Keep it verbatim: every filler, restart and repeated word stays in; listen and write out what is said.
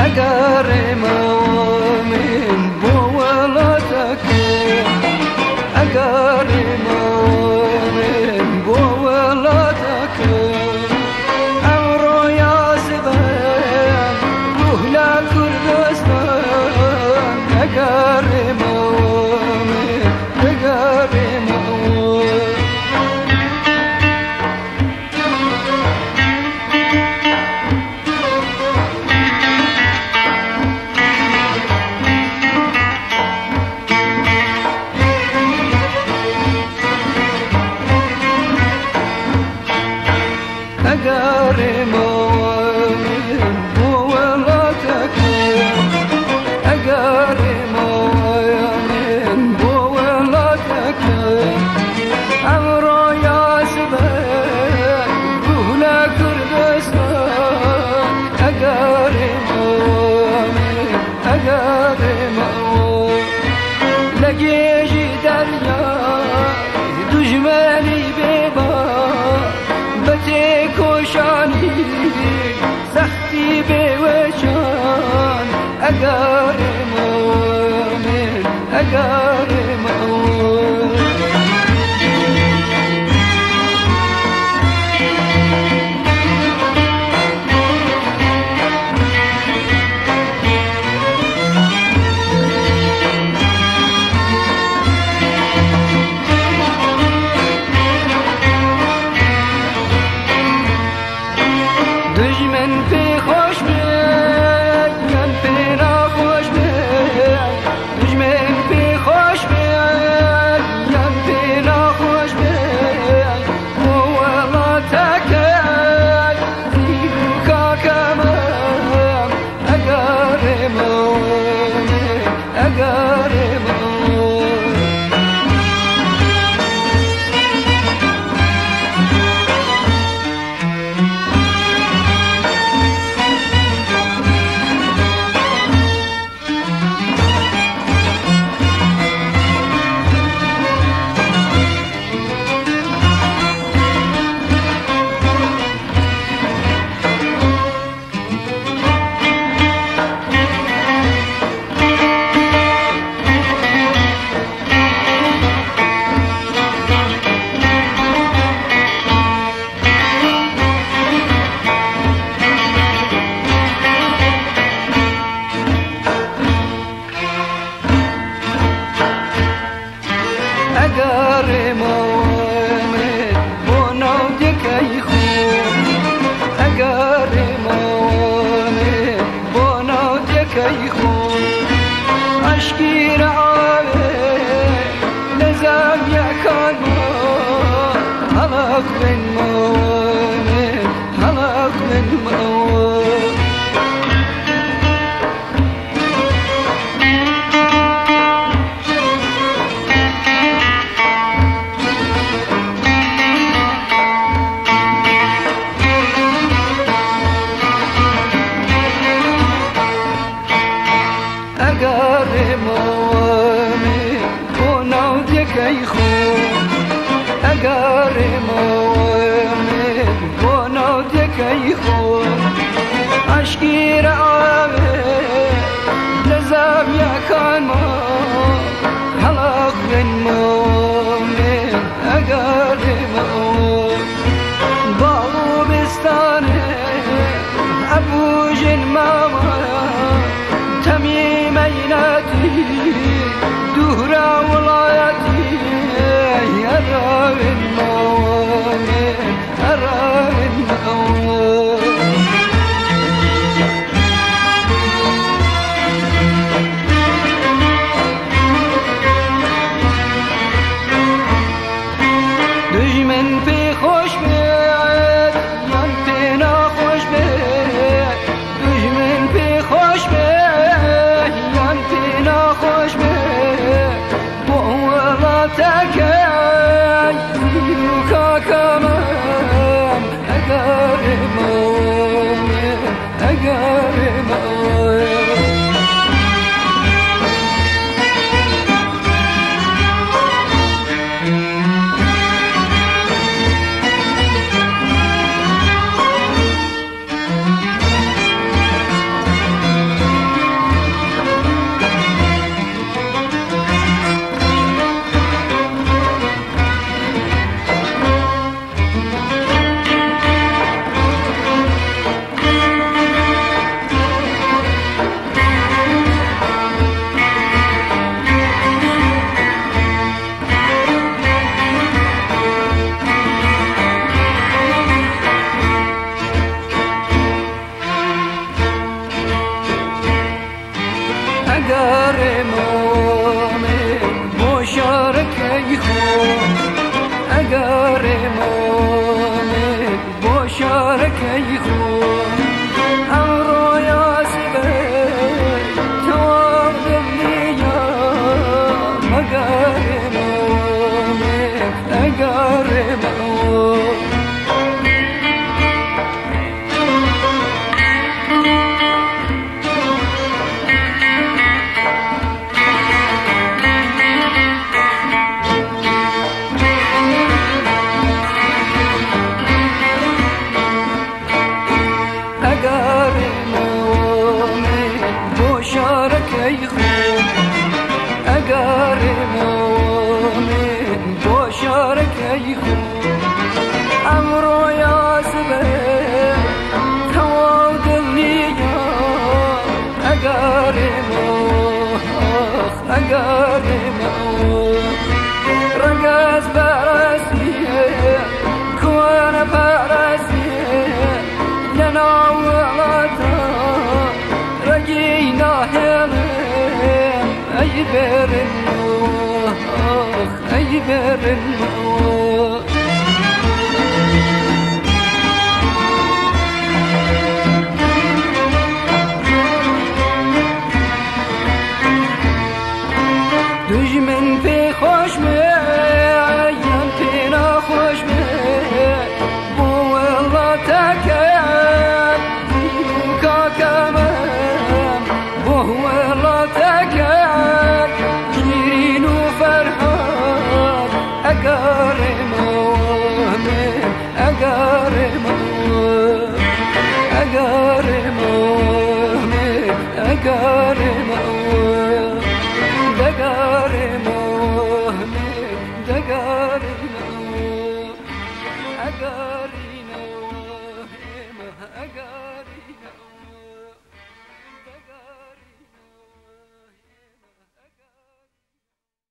أقرموا من بولدك، أقرموا من بولدك، أمر يا سبان وهلا كردستان، أقرموا من أقرموا. أقرموا من بولدك، أقرموا من بولدك، أمر يا سبان وهلا كردستان، أقرموا من أقرموا. لقيجي دريا دجمالي بيبا بتكوشاني سختي بوشان، أقرموا من أقرموا. دشمن پی خوش بیاد، من پی ناخوش بیاد، دشمن پی خوش بیاد، من پی ناخوش بیاد. مولا تکل دیو کاکم، اگرمو اگرمو. أقرموا من بنودك يخون، أقرموا من بنودك يخون. عشقي رعابي لزم يكون حلق من موان، حلق من موان. أقرموا من بنودك يخون، أقرموا من بنودك يخون. عشقي رعابي لزم يكون حلق من مومن، أقرموا. باغو بستاني أبو جن ماما تميم عيناتي دهرة ولاياتي، أرى من موامي، أرى من موامي. Agaremawa, Agaremawa, Agaremawa.